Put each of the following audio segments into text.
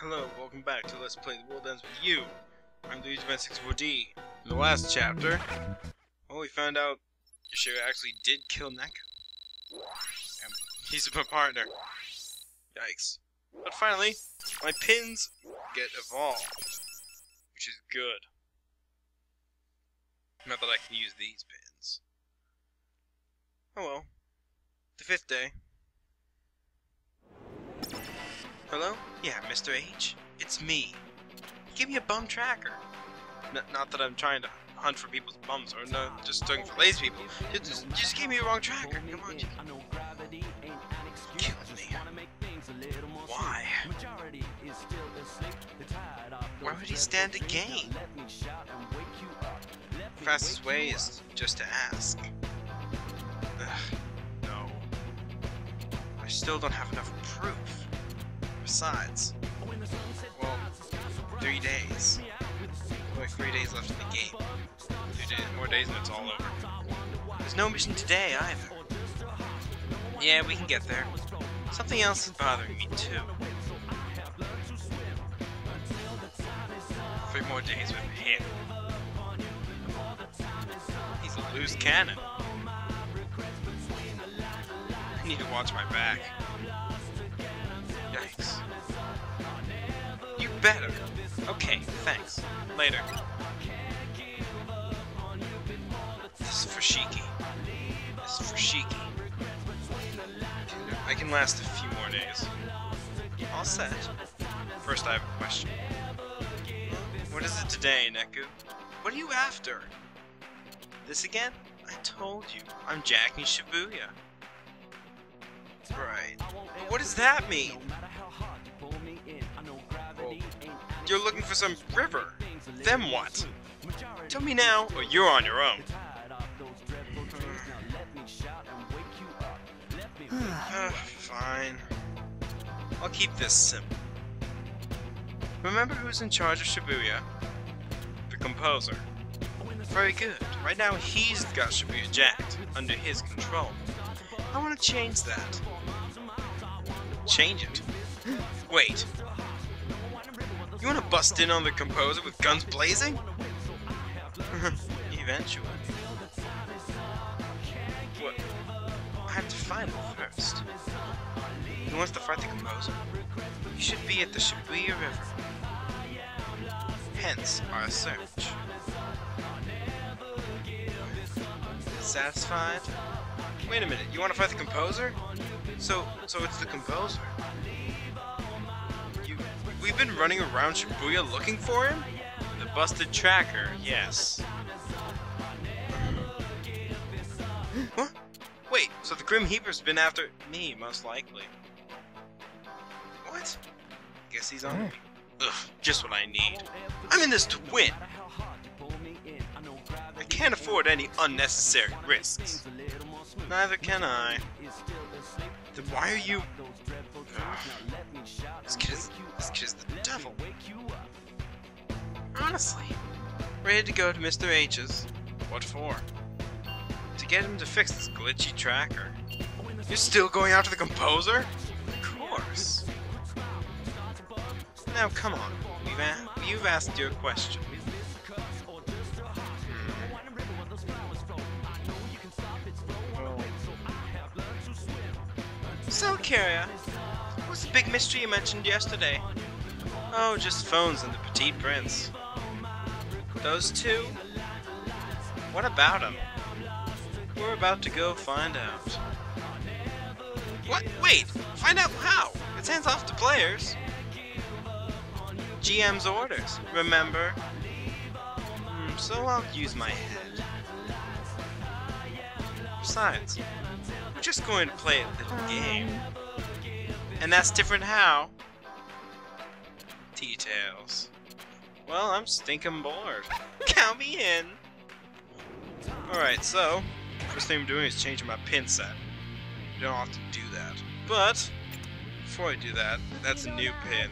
Hello, welcome back to Let's Play The World Ends With You. I'm Luigifan64D. In the last chapter, well, we found out Yoshira actually did kill Neku. And he's my partner. Yikes. But finally, my pins get evolved, which is good. Not that I can use these pins. Oh well. The fifth day. Hello? Yeah, Mr. H. It's me. Give me a bum tracker. Not that I'm trying to hunt for people's bums or no, just looking for lazy people. Just give me a wrong tracker. Come on. Kill me. Why? Why would he stand to gain? The fastest way is just to ask. Ugh, no. I still don't have enough proof. Besides, well, 3 days. Only 3 days left in the game. 2 days, more days and it's all over. There's no mission today either. Yeah, we can get there. Something else is bothering me too. 3 more days with him. He's a loose cannon. I need to watch my back. Yikes. You better! Okay, thanks. Later. This is for Shiki. This is for Shiki. I can last a few more days. All set. First, I have a question. What is it today, Neku? What are you after? This again? I told you. I'm jacking Shibuya. Right. But what does that mean? Well, you're looking for some river. Then what? Tell me now, or you're on your own. Fine. I'll keep this simple. Remember who's in charge of Shibuya? The composer. Very good. Right now he's got Shibuya jacked, under his control. I want to change that. Change it? Wait. You want to bust in on the composer with guns blazing? Eventually. What? I have to find him first. He wants to fight the composer. He should be at the Shibuya River. Hence our search. Satisfied? Wait a minute, you want to fight the composer? So it's the composer. We've been running around Shibuya looking for him? The busted tracker, yes. What? Wait, so the Grim Heaper's been after me, most likely. What? Guess he's on me. Ugh, just what I need. I'm in this to win! I can't afford any unnecessary risks. Neither can I. Then why are you... This kid is the devil. Honestly. Ready to go to Mr. H's. What for? To get him to fix this glitchy tracker. You're still going after the composer? Of course. Now come on. You've asked your question. So, Kyria, what's the big mystery you mentioned yesterday? Oh, just phones and the Petit Prince. Those two? What about them? We're about to go find out. What? Wait! Find out how? It's hands off to players. GM's orders, remember? So I'll use my head. Besides, we're just going to play a little game. And that's different how? Details. Well, I'm stinking bored. Count me in! Alright, so, first thing I'm doing is changing my pin set. You don't have to do that. But, before I do that, that's a new pin.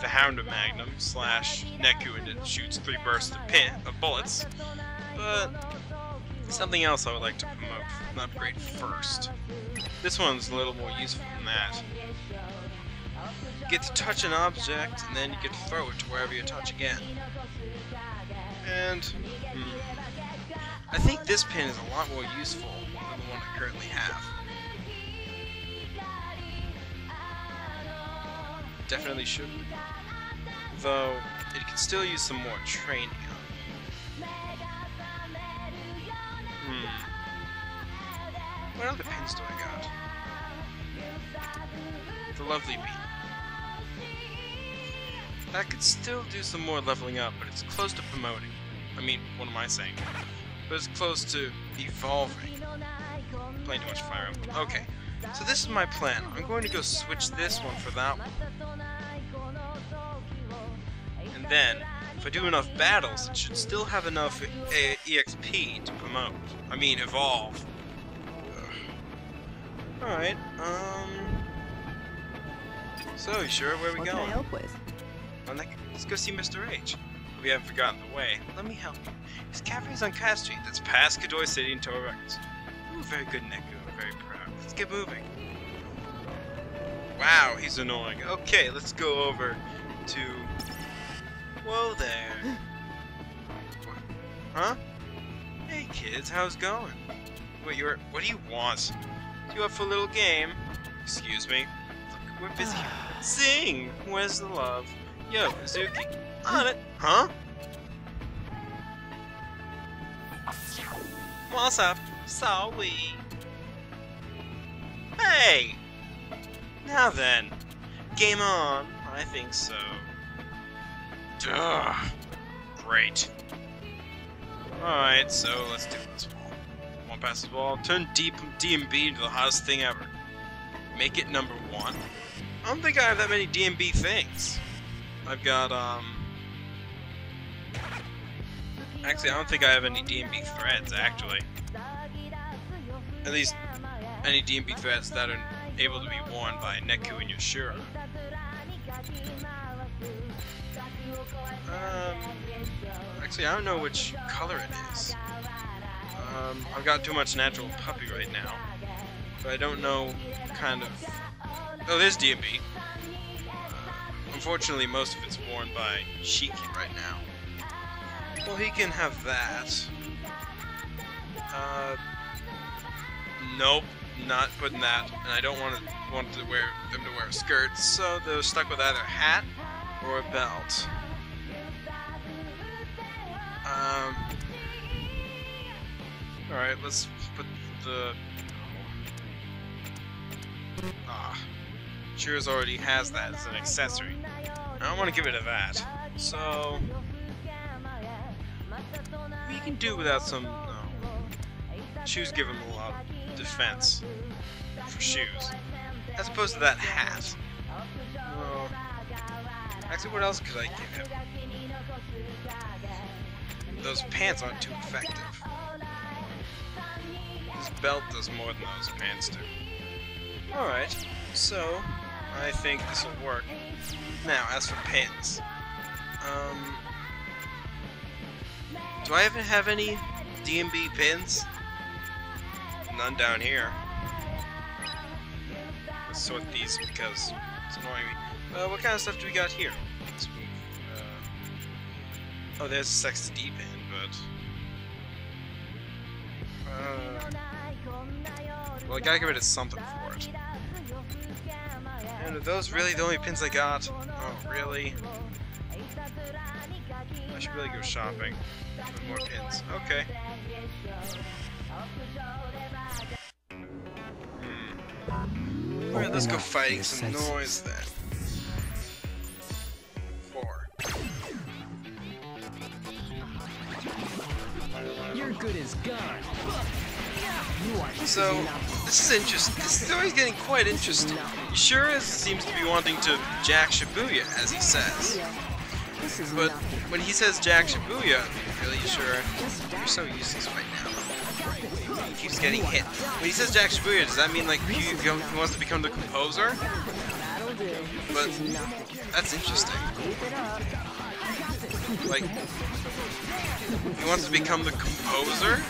The Hound of Magnum / Neku, and it shoots 3 bursts of bullets. But, something else I would like to promote and upgrade first. This one's a little more useful than that. get to touch an object, and then you can throw it to wherever you touch again. And I think this pin is a lot more useful than the one I currently have. Definitely should, though it can still use some more training. What other pins do I got? The lovely bee. That could still do some more leveling up, but it's close to promoting. I mean, what am I saying? But it's close to evolving. I'm playing too much Fire Emblem. Okay, so this is my plan. I'm going to go switch this one for that one. And then, if I do enough battles, it should still have enough EXP to promote. I mean, evolve. Alright, so, Yoshira, where are we going? What can I help with? Let's go see Mr. H. We haven't forgotten the way. Let me help you. His cafe's on Cat Street. That's past Cadore City and Torex. Ooh, very good, Neku. I'm very proud. Let's get moving. Wow, he's annoying. Okay, let's go over to... Whoa there. Huh? Hey, kids. How's it going? Wait, you're... What do you want? You up for a little game? Excuse me. Look, we're busy. Sing! Where's the love? Yo, Mizuki. On it. Huh? What's up? Sorry. Hey! Now then. Game on. I think so. Duh. Great. Alright, so let's do this one. Pass the ball, turn DMB into the hottest thing ever. Make it number one. I don't think I have that many DMB things. I've got, actually, I don't think I have any DMB threads, actually. At least, any DMB threads that are able to be worn by Neku and Yoshira. Actually, I don't know which color it is. I've got too much natural puppy right now, so I don't know kind of... Oh, there's DMB. Unfortunately, most of it's worn by Shiki right now. Well, he can have that. Nope, not putting that, and I don't want them to wear a skirt, so they're stuck with either a hat or a belt. Alright, let's put the... Cheers already has that as an accessory. I don't want to get rid of that. So... we can do without some... shoes give him a lot of defense. For shoes. As opposed to that hat. Well... actually, what else could I give him? Those pants aren't too effective. His belt does more than those pants do. Alright, so I think this will work. Now, as for pins. Do I even have any DMB pins? None down here. Let's sort these because it's annoying me. What kind of stuff do we got here? Let's move. Oh, there's a sex D pin, but... well, I gotta get rid of something for it. And are those really the only pins I got? Oh, really? I should really go shopping. With more pins. Okay. Alright, let's go fighting some noise then. 4. Your good is gone. So, this is interesting. This story's getting quite interesting. Yoshira seems to be wanting to jack Shibuya, as he says. But when he says jack Shibuya, really, Yoshira, you're so useless right now. He keeps getting hit. When he says jack Shibuya, does that mean, like, he wants to become the composer? But, that's interesting. Like, he wants to become the composer?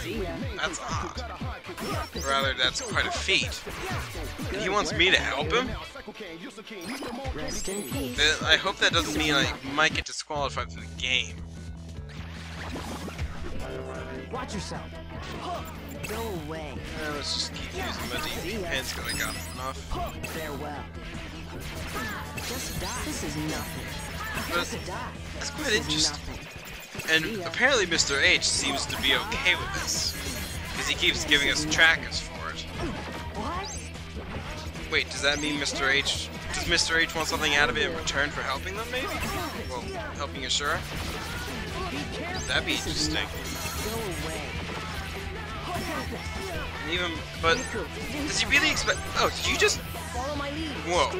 See ya. That's odd. Rather, that's quite a feat. And he wants me to help him? Rest in peace. I hope that doesn't mean I might get disqualified for the game. Watch yourself. Go away. Let's just keep using my DP pants because I got enough. Farewell. Just die. This is nothing. That's quite interesting. And apparently Mr. H seems to be okay with this, because he keeps giving us trackers for it. Wait, does that mean Mr. H... does Mr. H want something out of it in return for helping them, maybe? Well, helping Yoshira? That'd be interesting. Even... but... does he really expect... oh, did you just... whoa.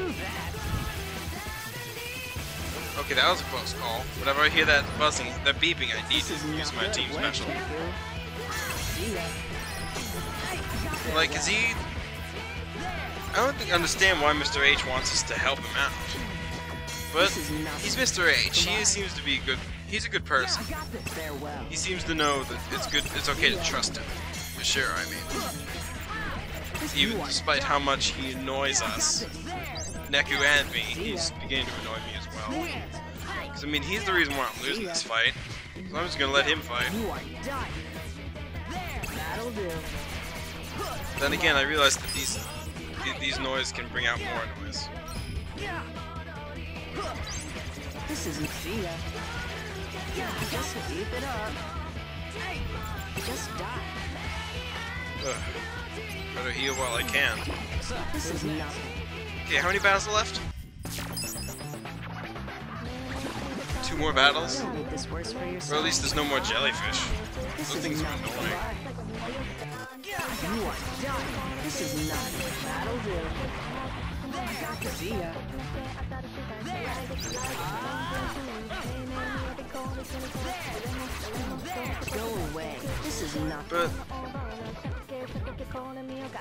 Okay, that was a close call. Whenever I hear that buzzing, that beeping, I need to use my team special. Like, is he... I don't think I understand why Mr. H wants us to help him out. But he's Mr. H. He seems to be a good... he's a good person. He seems to know that it's good. It's okay to trust him. For sure, I mean. Even despite how much he annoys us. Neku and me, he's beginning to annoy me as well. Because, I mean, he's the reason why I'm losing this fight. So I'm just going to let him fight. Then again, I realize that these noises can bring out more noise. This isn't Zia. Just keep it up. Just die. Better heal while I can. This is nothing. Okay, how many battles are left? 2 more battles? Or at least there's no more jellyfish. Those things are annoying. This is not a battle deal. Go away. This is not. But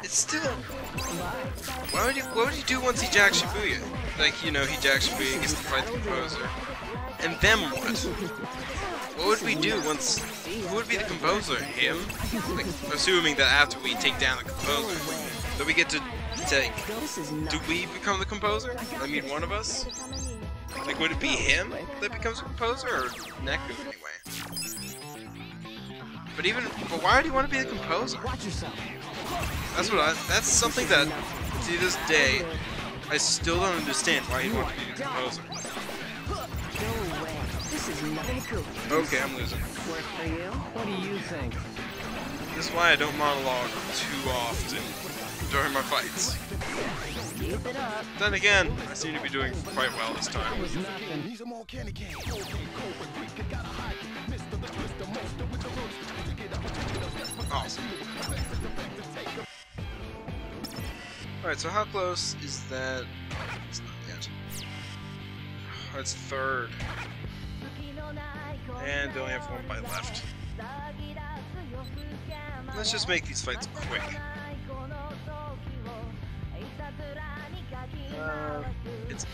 it's still... What would he do once he jacks Shibuya? Like, you know, he jacks Shibuya and gets to fight the composer. And then what? What would we do once... who would be the composer? Him? Like, assuming that after we take down the composer, that we get to take... do we become the composer? I mean, one of us? Like, would it be him that becomes the composer? Or Neku, anyway? But why would he want to be the composer? That's something that, to this day, I still don't understand why he wanted to be the composer. Okay, I'm losing. What do you think? This is why I don't monologue too often during my fights. Then again, I seem to be doing quite well this time. Awesome. Alright, so how close is that? Oh, it's not yet. Oh, it's third. And they only have one bite left. Let's just make these fights quick. It's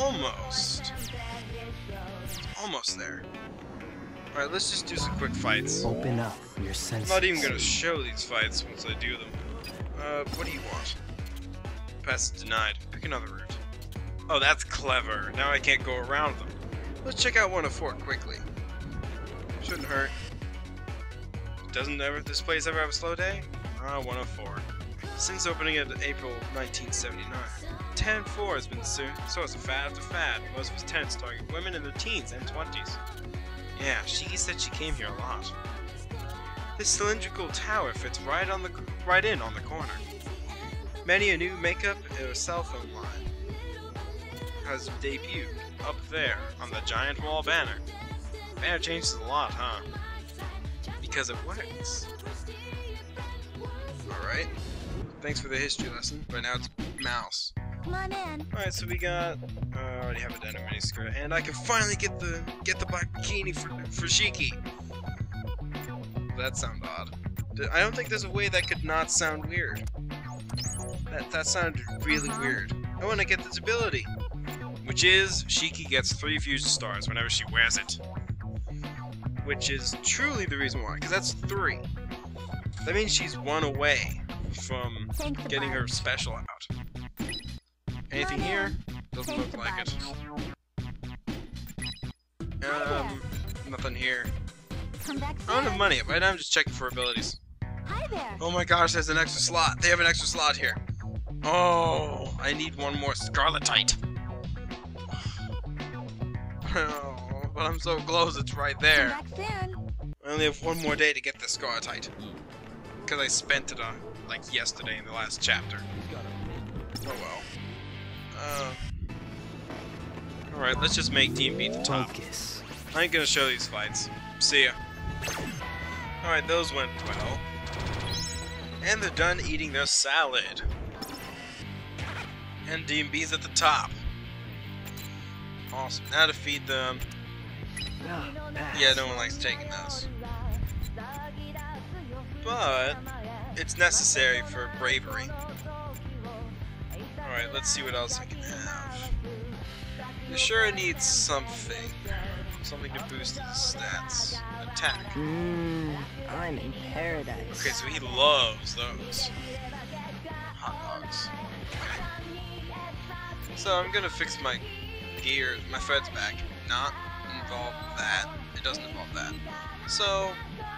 almost. It's almost there. Alright, let's just do some quick fights. Open up your senses. I'm not even going to show these fights once I do them. What do you want? Pass is denied. Pick another route. Oh, that's clever. Now I can't go around them. Let's check out 1 of 4 quickly. Shouldn't hurt. This place ever have a slow day? 1 of 4. Since opening it in April 1979. 10-4 has been soon. So it's a fad after fad. Most of its tenants target women in their teens and 20s. Yeah, Shiki said she came here a lot. This cylindrical tower fits right in on the corner. Many a new makeup or cell phone line has debuted up there on the giant wall banner. Banner changes a lot, huh? Because it works. Alright. Thanks for the history lesson. Right now it's mouse. Alright, so we got... I already have a denim miniskirt, and I can finally get the black bikini for Shiki. That sounds odd. I don't think there's a way that could not sound weird. That sounded really weird. I want to get this ability, which is Shiki gets 3 fusion stars whenever she wears it, which is truly the reason why, because that's 3. That means she's one away from getting her special out. Anything here? Doesn't look like it. Nothing here. I don't have money. Right now I'm just checking for abilities. Oh my gosh, there's an extra slot. They have an extra slot here. Oh, I need one more Scarletite. Oh, but I'm so close, it's right there. I only have one more day to get the Scarletite. Because I spent it on, like, yesterday in the last chapter. Oh well. Alright, let's just make Team beat the top. I ain't gonna show these fights. See ya. Alright, those went well. And they're done eating their salad. And DMB's at the top. Awesome. Now to feed them. Yeah, no one likes taking those. But it's necessary for bravery. Alright, let's see what else I can have. Yoshira needs something. Something to boost his stats. Attack. I'm in paradise. Okay, so he loves those. Hot dogs. Okay. So I'm gonna fix my gear, my threads back. Not involve that. It doesn't involve that. So,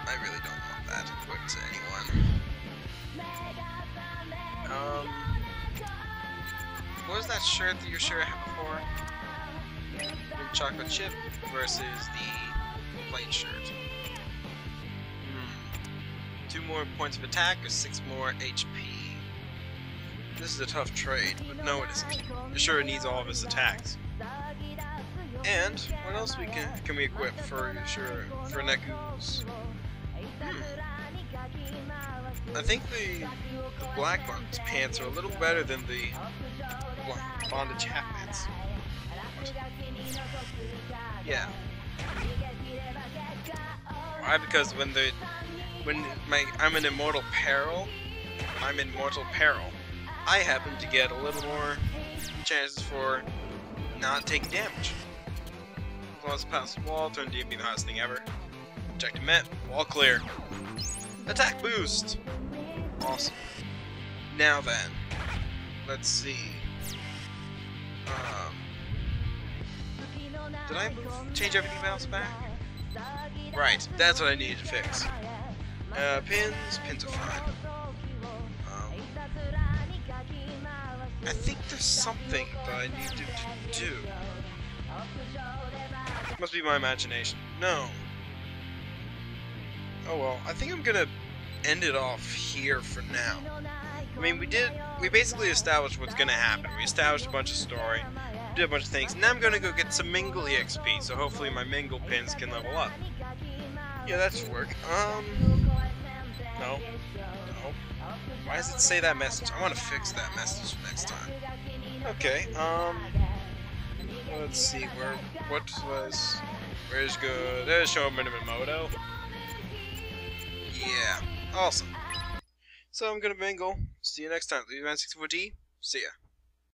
I really don't want that to put to anyone. What was that shirt that Yoshira had before? The chocolate chip versus the plain shirt. Two more points of attack or 6 more HP. This is a tough trade, but no it isn't. Yoshira needs all of his attacks. And what else we can we equip for Yoshira, for Neku's? I think the black bondage pants are a little better than the bondage half pants. What? Yeah. Why? Because when I'm in immortal peril, I happen to get a little more chances for not taking damage. As long as I pass the wall, turn DMB the hottest thing ever. Check the met, wall clear. Attack boost! Awesome. Now then, let's see. Did I change everything else back? Right, that's what I needed to fix. Pins are fine. I think there's something that I needed to do. Must be my imagination. No. Oh well, I think I'm gonna end it off here for now. I mean, we basically established what's gonna happen. We established a bunch of story, did a bunch of things. Now I'm gonna go get some Mingle EXP, so hopefully my Mingle pins can level up. Yeah, that should work. No. No. Why does it say that message? I want to fix that message next time. Okay, let's see, where's good? There's Sho Minamimoto. Yeah, awesome. So I'm gonna mingle. See you next time. Luigifan64D. See ya.